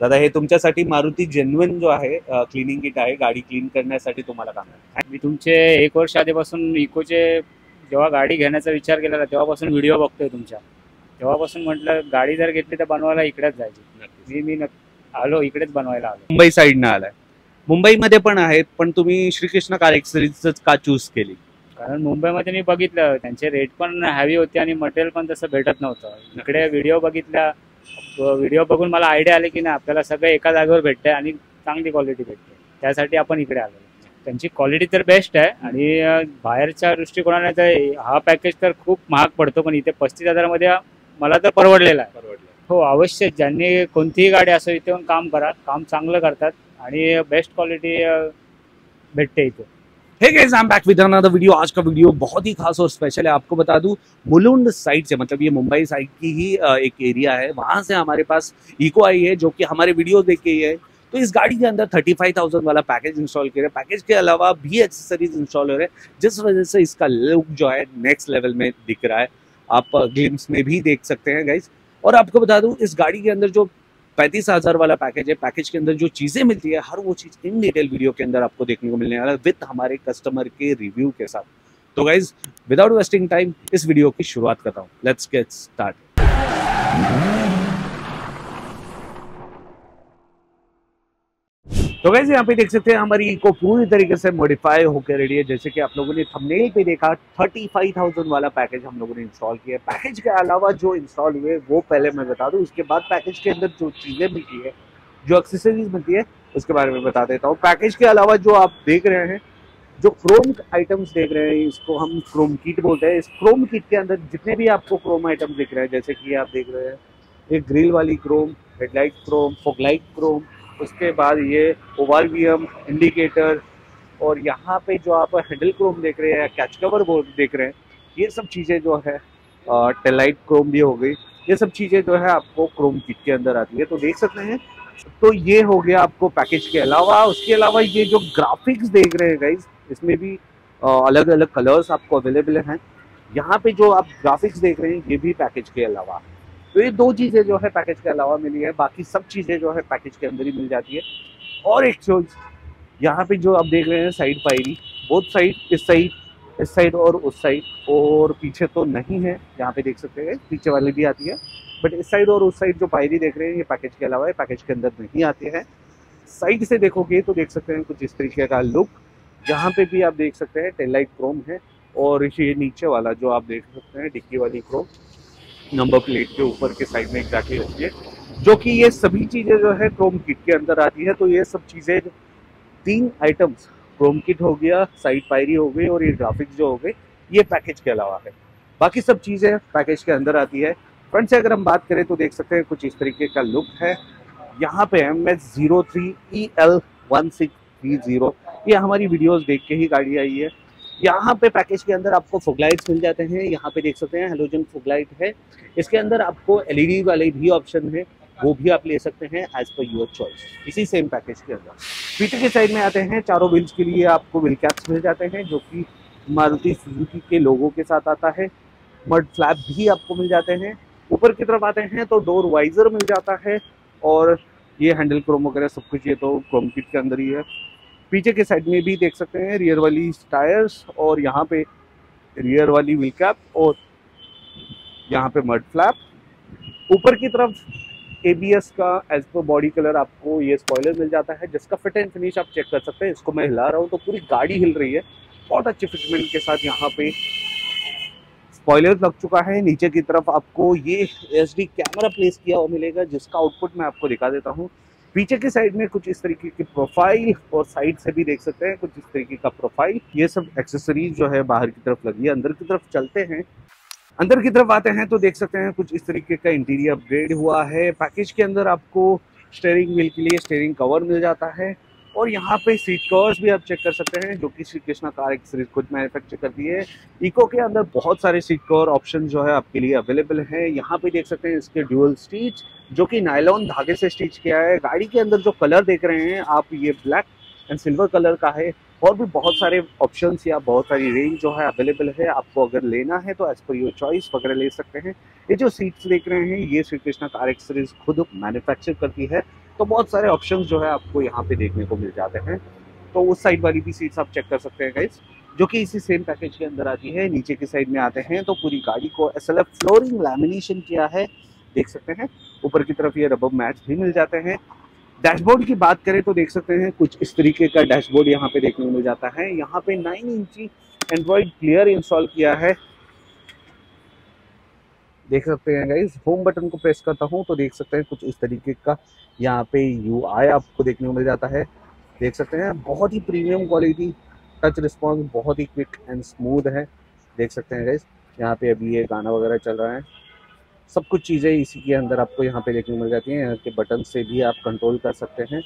दादा हे तुमच्यासाठी मारुती जेन्युइन जो आहे क्लीनिंग किट आहे, गाडी क्लीन करण्यासाठी तुम्हाला काम आहे। मी तुमचे एक वर्ष आधीपासून इकोचे जेव्हा गाडी घेण्याचा विचार केला तेव्हापासून व्हिडिओ बघतोय तुमचा, तेव्हापासून म्हटलं गाडी जर घेतली तर बनवायला इकडेच जायची। मी आलो इकडेच बनवायला आलो, मुंबई साइडने आलाय। मुंबईमध्ये पण आहेत, पण तुम्ही श्रीकृष्ण कार एक्सेसरीजच का चूज केली? कारण मुंबईमध्ये मी बघितलं त्यांचे रेट पण हेवी होते आणि मटेरियल पण तसं भेटत नव्हतं। इकडे व्हिडिओ बघितला, व्हिडिओ बघून मला आयडिया आली की ना आपल्याला सगळं एका जागेवर भेटतंय आणि चांगली क्वालिटी भेटते, त्यासाठी आपण इकडे आलो। त्यांची क्वालिटी तर बेस्ट आहे आणि बाहेरच्या दृष्टिकोनाने तर हा पॅकेज तर खूप महाग पडतो, पण इथे 35,000 मध्ये मला तर परवडलेला आहे। हो अवश्य, ज्यांनी कोणतीही गाडी असो इथे येऊन काम करा, काम चांगलं करतात आणि बेस्ट क्वालिटी भेटते इथे। Hey guys, I'm back with another video। आज का वीडियो बहुत ही खास और स्पेशल है। आपको बता दूं मुलुंड साइड से, मतलब ये मुंबई साइड की ही एक एरिया है, वहां से हमारे पास इको आई है जो कि हमारे वीडियो देख के ही है। तो इस गाड़ी के अंदर 35,000 वाला पैकेज इंस्टॉल किया है। पैकेज के अलावा भी एक्सेसरीज इंस्टॉल हो रहे हैं, जिस वजह से इसका लुक जो है नेक्स्ट लेवल में दिख रहा है। आप ग्लिम्स में भी देख सकते हैं गाइज। और आपको बता दूं इस गाड़ी के अंदर जो 35,000 वाला पैकेज है, पैकेज के अंदर जो चीज़ें मिलती है हर वो चीज़ इन डिटेल वीडियो के अंदर आपको देखने को मिलने वाला है विद हमारे कस्टमर के रिव्यू के साथ। तो गाइज विदाउट वेस्टिंग टाइम इस वीडियो की शुरुआत करता हूँ, लेट्स गेट स्टार्ट। तो गाइस यहाँ पे देख सकते हैं हमारी इको पूरी तरीके से मॉडिफाई होकर रेडी है। जैसे कि आप लोगों ने थंबनेल पे देखा 35,000 वाला पैकेज हम लोगों ने इंस्टॉल किया है। पैकेज के अलावा जो इंस्टॉल हुए वो पहले मैं बता दूं, उसके बाद पैकेज के अंदर जो चीज़ें मिलती है, जो एक्सेसरीज मिलती है उसके बारे में बता देता हूँ। पैकेज के अलावा जो आप देख रहे हैं, जो क्रोम आइटम्स देख रहे हैं, इसको हम क्रोम किट बोलते हैं। इस क्रोम किट के अंदर जितने भी आपको क्रोम आइटम्स दिख रहे हैं, जैसे कि आप देख रहे हैं एक ग्रिल वाली chrome, headlight chrome, fog light chrome, उसके बाद ये ओवल वीएम इंडिकेटर, और यहाँ पे जो आप हैंडल क्रोम देख रहे हैं, कैच कवर बोर्ड देख रहे हैं, ये सब चीज़ें जो है, टेलाइट क्रोम भी हो गई, ये सब चीज़ें जो है आपको क्रोम किट के अंदर आती है। तो देख सकते हैं, तो ये हो गया आपको पैकेज के अलावा। उसके अलावा ये जो ग्राफिक्स देख रहे हैं गाइज, इसमें भी अलग अलग कलर्स आपको अवेलेबल हैं। यहाँ पर जो आप ग्राफिक्स देख रहे हैं ये भी पैकेज के अलावा। तो ये दो चीज़ें जो है पैकेज के अलावा मिली है, बाकी सब चीज़ें जो है पैकेज के अंदर ही मिल जाती है। और एक चीज यहाँ पे जो आप देख रहे हैं साइड पायरी, बोथ साइड, इस साइड, इस साइड और उस साइड, और पीछे तो नहीं है, यहाँ पे देख सकते हैं पीछे वाली भी आती है, बट इस साइड और उस साइड जो पायरी देख रहे हैं ये पैकेज के अलावा है, पैकेज के अंदर नहीं आती है। साइड से देखोगे तो देख सकते हैं कुछ इस तरीके का लुक, यहाँ पे भी आप देख सकते हैं टेललाइट क्रोम है, और ये नीचे वाला जो आप देख सकते हैं डिक्की वाली क्रोम नंबर प्लेट के ऊपर के साइड में एग्जैक्टली होती है, जो कि ये सभी चीज़ें जो है क्रोम किट के अंदर आती है। तो ये सब चीज़ें, तीन आइटम्स, क्रोम किट हो गया, साइड पायरी हो गई और ये ग्राफिक्स जो हो गए, ये पैकेज के अलावा है, बाकी सब चीज़ें पैकेज के अंदर आती है। फ्रंट से अगर हम बात करें तो देख सकते हैं कुछ इस तरीके का लुक है। यहाँ पे MS03EL1630 ये हमारी वीडियोज़ देख के ही गाड़ी आई है। यहाँ पे पैकेज के अंदर आपको फोगलाइट्स मिल जाते हैं, यहाँ पे देख सकते हैं हेलोजन फोगलाइट है, इसके अंदर आपको LED वाले भी ऑप्शन है, वो भी आप ले सकते हैं एज पर योर चॉइस, इसी सेम पैकेज के अंदर। पीछे के साइड में आते हैं, चारों व्हील्स के लिए आपको व्हील कैप्स मिल जाते हैं जो कि मारुति सुजुकी के लोगों के साथ आता है। मड फ्लैप भी आपको मिल जाते हैं। ऊपर की तरफ आते हैं तो डोर वाइजर मिल जाता है, और ये हैंडल क्रोम वगैरह सब कुछ ये तो क्रोम किट के अंदर ही है। पीछे के साइड में भी देख सकते हैं रियर वाली टायर्स, और यहाँ पे रियर वाली व्हील कैप, और यहाँ पे मड फ्लैप। ऊपर की तरफ ABS का एज पर बॉडी कलर आपको ये स्पॉइलर मिल जाता है, जिसका फिट एंड फिनिश आप चेक कर सकते हैं। इसको मैं हिला रहा हूँ तो पूरी गाड़ी हिल रही है, बहुत अच्छी फिटमेंट के साथ यहाँ पे स्पॉइलर लग चुका है। नीचे की तरफ आपको ये SD कैमरा प्लेस किया हुआ मिलेगा, जिसका आउटपुट मैं आपको दिखा देता हूँ। पीछे के साइड में कुछ इस तरीके की प्रोफाइल, और साइड से भी देख सकते हैं कुछ इस तरीके का प्रोफाइल। ये सब एक्सेसरीज जो है बाहर की तरफ लगी है। अंदर की तरफ चलते हैं, अंदर की तरफ आते हैं तो देख सकते हैं कुछ इस तरीके का इंटीरियर अपग्रेड हुआ है। पैकेज के अंदर आपको स्टेयरिंग व्हील के लिए स्टेयरिंग कवर मिल जाता है, और यहाँ पे सीट कवर्स भी आप चेक कर सकते हैं जो कि श्रीकृष्ण कार एक्सेसरीज खुद मैन्युफैक्चर करती है। इको के अंदर बहुत सारे सीट कवर ऑप्शन जो है आपके लिए अवेलेबल है। यहाँ पे देख सकते हैं इसके ड्यूअल स्टिच, जो कि नायलॉन धागे से स्टिच किया है। गाड़ी के अंदर जो कलर देख रहे हैं आप, ये ब्लैक एंड सिल्वर कलर का है, और भी बहुत सारे ऑप्शन या बहुत सारी रेंज जो है अवेलेबल है। आपको अगर लेना है तो एज पर योर चॉइस वगैरह ले सकते हैं। ये जो सीट्स देख रहे हैं ये श्रीकृष्ण कार एक्सेसरीज खुद मैन्युफैक्चर करती है, तो बहुत सारे ऑप्शन जो है आपको यहाँ पे देखने को मिल जाते हैं। तो उस साइड वाली भी सीट्स आप चेक कर सकते हैं गाइस, जो कि इसी सेम पैकेज के अंदर आती है। नीचे की साइड में आते हैं तो पूरी गाड़ी को SLF फ्लोरिंग लैमिनेशन किया है, देख सकते हैं। ऊपर की तरफ ये रबर मैट्स भी मिल जाते हैं। डैशबोर्ड की बात करें तो देख सकते हैं कुछ इस तरीके का डैशबोर्ड यहाँ पे देखने को मिल जाता है। यहाँ पे 9 इंची एंड्रॉइड प्लेयर इंस्टॉल किया है, देख सकते हैं गाइस। होम बटन को प्रेस करता हूँ तो देख सकते हैं कुछ इस तरीके का यहाँ पे UI आपको देखने को मिल जाता है, देख सकते हैं। बहुत ही प्रीमियम क्वालिटी, टच रिस्पॉन्स बहुत ही क्विक एंड स्मूथ है, देख सकते हैं गाइस। यहाँ पे अभी ये गाना वगैरह चल रहा है, सब कुछ चीज़ें इसी के अंदर आपको यहाँ पे देखने को मिल जाती हैं। यहाँ के बटन से भी आप कंट्रोल कर सकते हैं,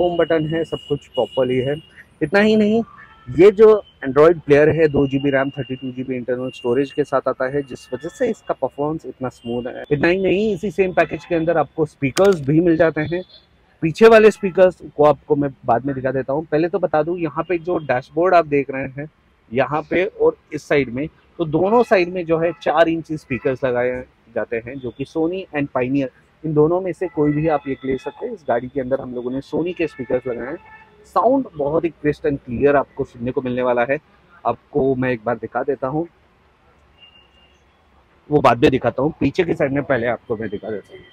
होम बटन है, सब कुछ प्रॉपरली है। इतना ही नहीं, ये जो एंड्रॉयड प्लेयर है 2 GB RAM 32 GB internal storage के साथ आता है, जिस वजह से इसका परफॉर्मेंस इतना स्मूथ है। इतना ही नहीं, इसी सेम पैकेज के अंदर आपको स्पीकर्स भी मिल जाते हैं। पीछे वाले स्पीकर्स को आपको मैं बाद में दिखा देता हूँ, पहले तो बता दूँ यहाँ पे जो डैशबोर्ड आप देख रहे हैं यहाँ पे और इस साइड में, तो दोनों साइड में जो है 4 इंची स्पीकर्स लगाए जाते हैं, जो कि सोनी एंड पाइनियर, इन दोनों में से कोई भी आप एक ले सकते हैं। इस गाड़ी के अंदर हम लोगों ने सोनी के स्पीकर्स लगाए हैं। साउंड बहुत ही क्रिस्ट एंड क्लियर आपको सुनने को मिलने वाला है। आपको मैं एक बार दिखा देता हूँ, वो बाद में दिखाता हूँ, पीछे की साइड में पहले आपको मैं दिखा देता हूँ।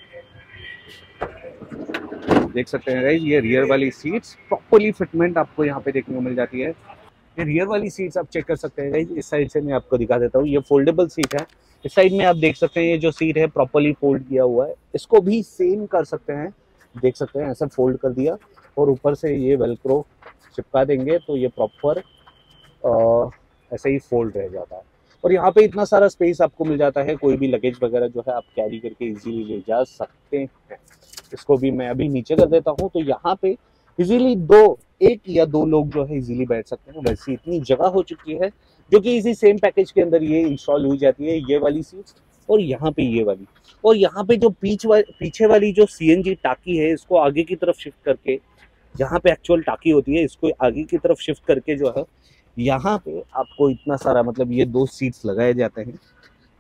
देख सकते हैं गाइस, ये रियर वाली सीट्स प्रॉपरली फिटमेंट आपको यहाँ पे देखने को मिल जाती है। ये रियर वाली सीट्स आप चेक कर सकते हैं गाइस। इस साइड से मैं आपको दिखा देता हूँ, ये फोल्डेबल सीट है। इस साइड में आप देख सकते हैं ये जो सीट है प्रॉपरली फोल्ड किया हुआ है, इसको भी सेम कर सकते हैं, देख सकते हैं ऐसा फोल्ड कर दिया और ऊपर से ये वेलक्रो चिपका देंगे तो ये प्रॉपर ऐसे ही फोल्ड रह जाता है। और यहाँ पे इतना सारा स्पेस आपको मिल जाता है, कोई भी लगेज वगैरह जो है आप कैरी करके इजीली ले जा सकते हैं। इसको भी मैं अभी नीचे कर देता हूँ, तो यहाँ पे इजीली एक या दो लोग जो है इजीली बैठ सकते हैं। वैसे इतनी जगह हो चुकी है, जो कि इसी सेम पैकेज के अंदर ये इंस्टॉल हो जाती है, ये वाली सीट और यहाँ पे ये वाली। और यहाँ पे जो पीछे वाली जो CNG टाकी है, इसको आगे की तरफ शिफ्ट करके, जहाँ पे एक्चुअल टाकी होती है इसको आगे की तरफ शिफ्ट करके जो है यहाँ पे आपको इतना सारा, मतलब ये 2 सीट्स लगाए जाते हैं,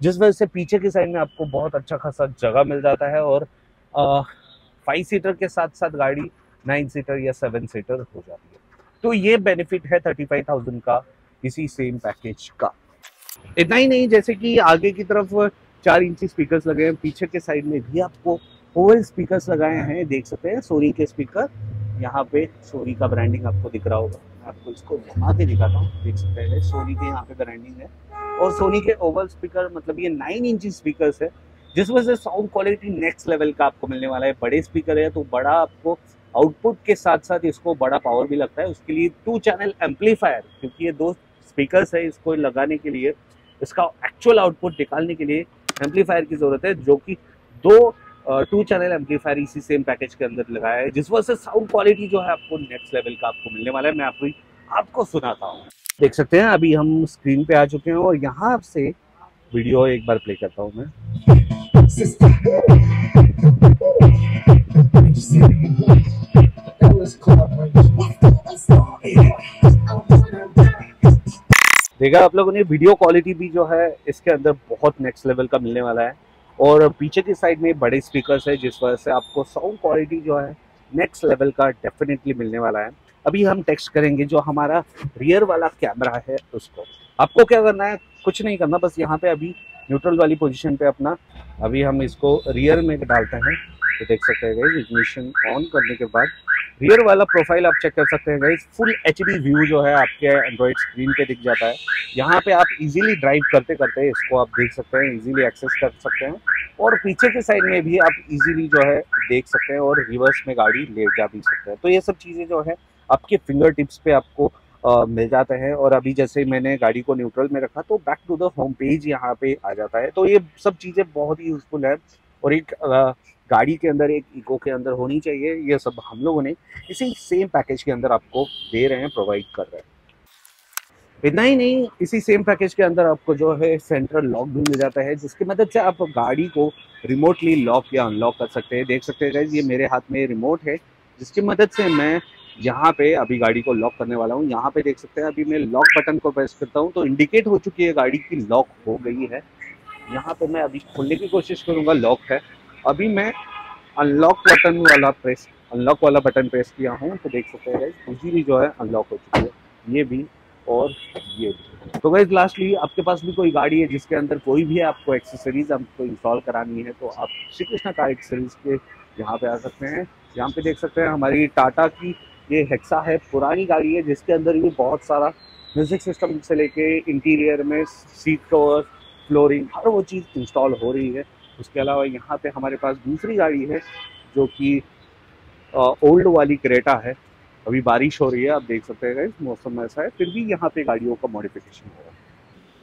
जिस वजह से पीछे की साइड में आपको बहुत अच्छा खासा जगह मिल जाता है। और 5 सीटर के साथ साथ गाड़ी 9 सीटर या 7 सीटर हो जाती है। तो ये बेनिफिट है 35,000 का इसी सेम पैकेज का। इतना ही नहीं, जैसे कि आगे की तरफ 4 इंची स्पीकर्स लगे हैं, पीछे के साइड में भी आपको ओवल स्पीकर्स लगाए हैं, देख सकते हैं। सोनी के स्पीकर, यहाँ पे सोनी का ब्रांडिंग आपको दिख रहा होगा, मैं आपको इसको घुमा के दिखाता हूँ, देख सकते हैं सोनी के यहाँ पे ब्रांडिंग है। और सोनी के ओवल स्पीकर, मतलब ये 9 इंची स्पीकर्स है, जिस वजह से साउंड क्वालिटी नेक्स्ट लेवल का आपको मिलने वाला है। बड़े स्पीकर है तो बड़ा आपको आउटपुट के साथ साथ इसको बड़ा पावर भी लगता है, उसके लिए 2 चैनल एम्पलीफायर, क्योंकि ये 2 स्पीकर्स है, इसको लगाने के लिए, इसका एक्चुअल आउटपुट निकालने के लिए एम्पलीफायर की ज़रूरत है, जो कि 2 2 चैनल एम्पलीफायर इसी सेम पैकेज के अंदर लगाया है, जिस वजह से साउंड क्वालिटी जो है आपको नेक्स्ट लेवल का आपको मिलने वाला है। मैं आपको सुनाता हूँ, देख सकते हैं अभी हम स्क्रीन पे आ चुके हैं और यहाँ आपसे वीडियो एक बार प्ले करता हूँ मैं। देखा आप लोगों ने, वीडियो क्वालिटी भी जो है इसके अंदर बहुत नेक्स्ट लेवल का मिलने वाला है। और पीछे की साइड में बड़े स्पीकर्स है, जिस वजह से आपको साउंड क्वालिटी जो है नेक्स्ट लेवल का डेफिनेटली मिलने वाला है। अभी हम टेस्ट करेंगे जो हमारा रियर वाला कैमरा है उसको। आपको क्या करना है, कुछ नहीं करना, बस यहाँ पे अभी न्यूट्रल वाली पोजीशन पे अपना, अभी हम इसको रियर में डालते हैं तो देख सकते हैं गाइस, इग्निशन ऑन करने के बाद रियर वाला प्रोफाइल आप चेक कर सकते हैं गाइस। फुल HD व्यू जो है आपके एंड्रॉइड स्क्रीन पे दिख जाता है। यहाँ पे आप इजीली ड्राइव करते करते इसको आप देख सकते हैं, इजीली एक्सेस कर सकते हैं। और पीछे के साइड में भी आप इजीली जो है देख सकते हैं और रिवर्स में गाड़ी ले जा भी सकते हैं। तो ये सब चीज़ें जो है आपके फिंगर टिप्स पे आपको मिल जाते हैं। और अभी जैसे मैंने गाड़ी को न्यूट्रल में रखा तो back to the home page यहाँ पे आ जाता है। तो ये सब चीज़ें बहुत ही यूजफुल है और एक गाड़ी के अंदर, एक इको के अंदर होनी चाहिए। ये सब हम लोगों ने इसी सेम पैकेज के अंदर आपको दे रहे हैं, प्रोवाइड कर रहे हैं। इतना ही नहीं, इसी सेम पैकेज के अंदर आपको जो है सेंट्रल लॉक भी मिल जाता है, जिसकी मदद से आप गाड़ी को रिमोटली लॉक या अनलॉक कर सकते हैं। देख सकते हैं गाइस, ये मेरे हाथ में रिमोट है, जिसकी मदद से मैं यहाँ पे अभी गाड़ी को लॉक करने वाला हूँ। यहाँ पे देख सकते हैं अभी मैं लॉक बटन को प्रेस करता हूँ तो इंडिकेट हो चुकी है गाड़ी की लॉक हो गई है। यहाँ पे मैं अभी खोलने की कोशिश करूँगा, लॉक है। अभी मैं अनलॉक बटन वाला प्रेस अनलॉक वाला बटन प्रेस किया हूँ तो देख सकते हैं गाइस दूसरी जो है अनलॉक हो चुकी है, ये भी और ये भी। तो गाइस लास्टली आपके पास भी कोई गाड़ी है जिसके अंदर कोई भी है आपको एक्सेसरीज आपको इंस्टॉल करानी है तो आप श्रीकृष्ण कार एक्सेसरीज के यहाँ पे आ सकते हैं। यहाँ पे देख सकते हैं हमारी टाटा की ये हेक्सा है, पुरानी गाड़ी है जिसके अंदर भी बहुत सारा म्यूजिक सिस्टम से लेके इंटीरियर में सीट कवर, फ्लोरिंग, हर वो चीज़ इंस्टॉल हो रही है। उसके अलावा यहाँ पे हमारे पास दूसरी गाड़ी है जो कि ओल्ड वाली क्रेटा है। अभी बारिश हो रही है, आप देख सकते हैं मौसम ऐसा है, फिर भी यहाँ पे गाड़ियों का मॉडिफिकेशन हो रहा है।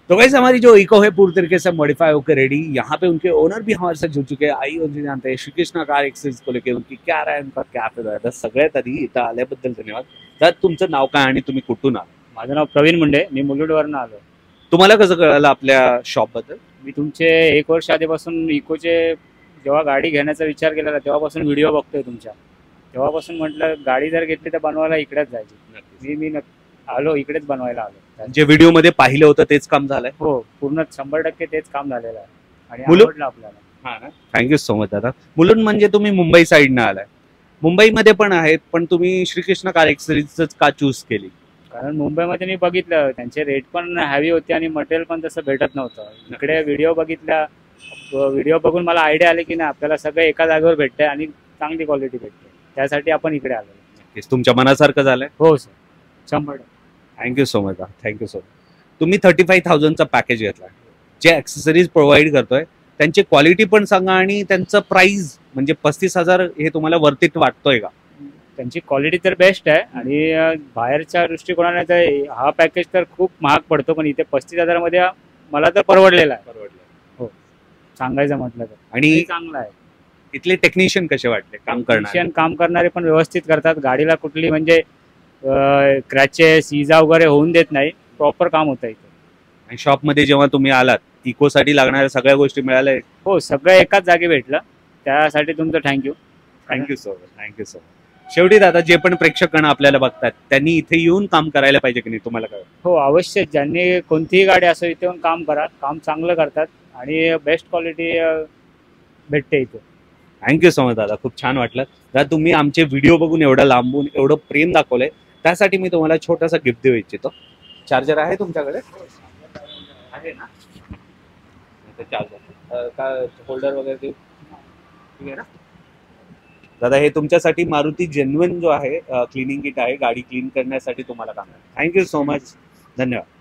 तो वैसे हमारी जो इको है पूरी तरीके से मॉडिफाई होकर रेडी, यहाँ पे उनके ओनर भी हमारे साथ जुड़ चुके हैं। आई उनसे जानते हैं श्रीकृष्ण कार एक्सेसरीज को लेकर उनकी क्या राय, उनका क्या फायदा आहे। सगळ्यात आधी इथं आल्याबद्दल धन्यवाद। दादा तुमचं नाव काय आणि तुम्ही कुठून आला? माझं नाव प्रवीण मुंडे, मी मुलुंडवरून आलो। तुम्हाला कसं कळलं आपल्या शॉपबद्दल? मी तुमचे एक वर्ष आधीपासून इकोचे जेव्हा गाडी घेण्याचा विचार केला तेव्हापासून व्हिडिओ बघतोय तुमच्या, तेव्हापासून म्हटलं गाडी जर घेतली तर बनवायला इकडेच जायची। मी आलो इकडेच बनवायला आलो। जे व्हिडिओ मध्ये पाहिलं होतं तेच काम झालंय? हो, पूर्ण 100% तेच काम झालेलं आहे आणि आवडलं आपल्याला। हां ना, थँक्यू सो मच दादा। मुलुंड म्हणजे तुम्ही मुंबई साइड न आलाय, मुंबईमध्ये पण आहेत, पण तुम्ही श्रीकृष्ण कार एक्सेसरीजच का चूज केली? कारण मुंबईमध्ये मी बघितलं त्यांचे रेट पण हॅवी होते आणि मटेरियल पण तसं भेटत नव्हतं। इकडे व्हिडिओ बघितला, व्हिडिओ बघून मला आयडिया आली की ना आपल्याला सगळं एका जागेवर भेटतंय आणि चांगली क्वालिटी भेटते, त्यासाठी आपण इकडे आलो। नक्कीच तुमच्या मनासारखं झालंय? हो sir, 100%। Thank you so much, thank you so much. तुम्ही 35,000चा पॅकेज घेतला, जे ॲक्सेसरीज प्रोव्हाइड करतोय त्यांची क्वालिटी पण सांगा आणि त्यांचं प्राइस म्हणजे 35,000 हे तुम्हाला वर्थ इट वाटतोय का? त्यांची क्वालिटी तर बेस्ट आहे आणि बाहेरच्या दृष्टिकोनाने तर हा पॅकेज तर खूप महाग पडतो, पण इथे 35,000 मध्ये मला तर परवडलेला आहे। हो, सांगायचं म्हटलं तर आणि चांगला आहे। इथले टेक्निशियन कसे वाटले काम करणारे? काम करणारे पण व्यवस्थित करतात, गाडीला कुठली म्हणजे क्रॅचेस इजा वगैरे होऊन देत नाही, प्रॉपर काम होतं इथे। आणि शॉप मध्ये जेव्हा तुम्ही आलात इकोसाठी लागणाऱ्या सगळ्या गोष्टी मिळाल्या? हो, सगळं एकाच जागी भेटलं, त्यासाठी तुमचं thank you. Thank you so much, thank you so much. शेवटी दादा जे पण प्रेक्षकांना आपल्याला बघतात त्यांनी इथे येऊन काम करायला पाहिजे की नाही, तुम्हाला काय? हो अवश्य, ज्यांनी कोणतीही गाडी असो इथे येऊन काम करा, काम चांगलं करतात आणि बेस्ट क्वालिटी भेटते इथे। थँक्यू सो मच दादा, खूप छान वाटलं। दादा तुम्ही आमचे व्हिडिओ बघून एवढं लांबून एवढं प्रेम दाखवलंय, त्यासाठी मी तुम्हाला छोटासा गिफ्ट देऊ इच्छितो। चार्जर आहे तुमच्याकडे? आहे ना, चार्जर का होल्डर वगैरे ठीक आहे ना? दादा हे तुमच्यासाठी मारुती जेन्युइन जो आहे क्लिनिंग किट आहे, गाडी क्लीन करण्यासाठी तुम्हाला काम आहे। थँक्यू सो मच, धन्यवाद।